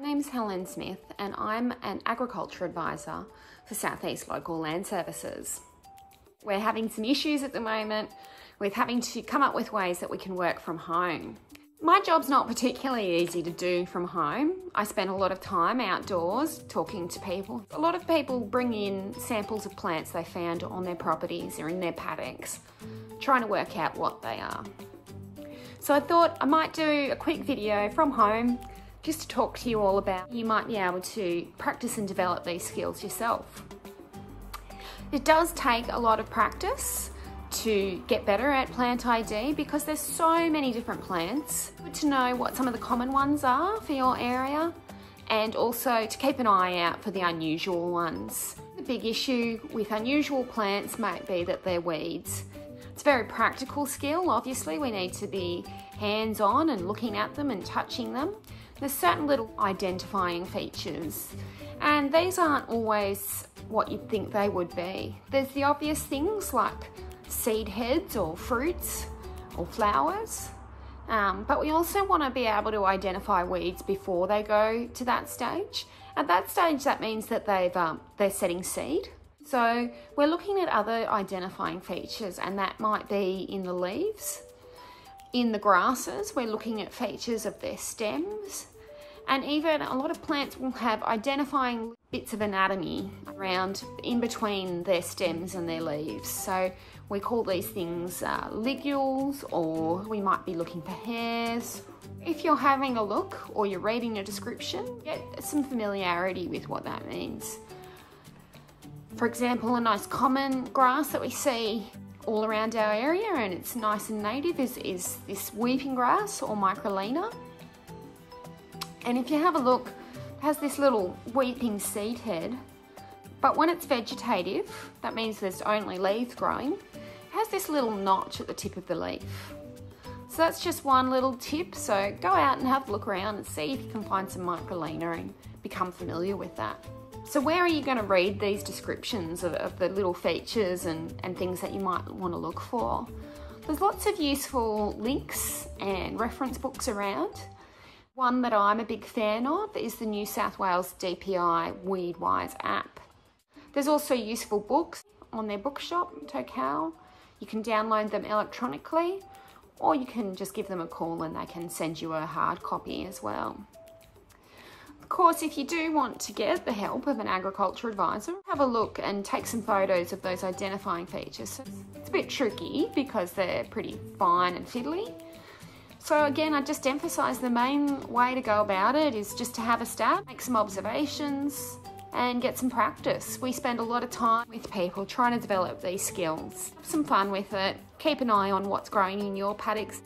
My name's Helen Smith and I'm an Agriculture Advisor for Southeast Local Land Services. We're having some issues at the moment with having to come up with ways that we can work from home. My job's not particularly easy to do from home. I spend a lot of time outdoors talking to people. A lot of people bring in samples of plants they found on their properties or in their paddocks, trying to work out what they are. So I thought I might do a quick video from home just to talk to you all about. You might be able to practice and develop these skills yourself. It does take a lot of practice to get better at plant ID because there's so many different plants. Good to know what some of the common ones are for your area and also to keep an eye out for the unusual ones. The big issue with unusual plants might be that they're weeds. It's a very practical skill, obviously. We need to be hands-on and looking at them and touching them. There's certain little identifying features, and these aren't always what you'd think they would be. There's the obvious things like seed heads or fruits or flowers, but we also want to be able to identify weeds before they go to that stage. At that stage, that means that they're setting seed. So we're looking at other identifying features, and that might be in the leaves. In the grasses, we're looking at features of their stems, and even a lot of plants will have identifying bits of anatomy around in between their stems and their leaves. So we call these things ligules, or we might be looking for hairs. If you're having a look or you're reading a description, get some familiarity with what that means. For example, a nice common grass that we see all around our area and it's nice and native is this weeping grass or Microlaena. And if you have a look, it has this little weeping seed head, but when it's vegetative, that means there's only leaves growing, it has this little notch at the tip of the leaf. So that's just one little tip, so go out and have a look around and see if you can find some Microlaena and become familiar with that. So where are you going to read these descriptions of the little features and things that you might want to look for? There's lots of useful links and reference books around. One that I'm a big fan of is the New South Wales DPI Weedwise app. There's also useful books on their bookshop, Tocal. You can download them electronically or you can just give them a call and they can send you a hard copy as well. Of course, if you do want to get the help of an agriculture advisor, have a look and take some photos of those identifying features. It's a bit tricky because they're pretty fine and fiddly. So again, I just emphasise the main way to go about it is just to have a stab, make some observations and get some practice. We spend a lot of time with people trying to develop these skills. Have some fun with it, keep an eye on what's growing in your paddocks.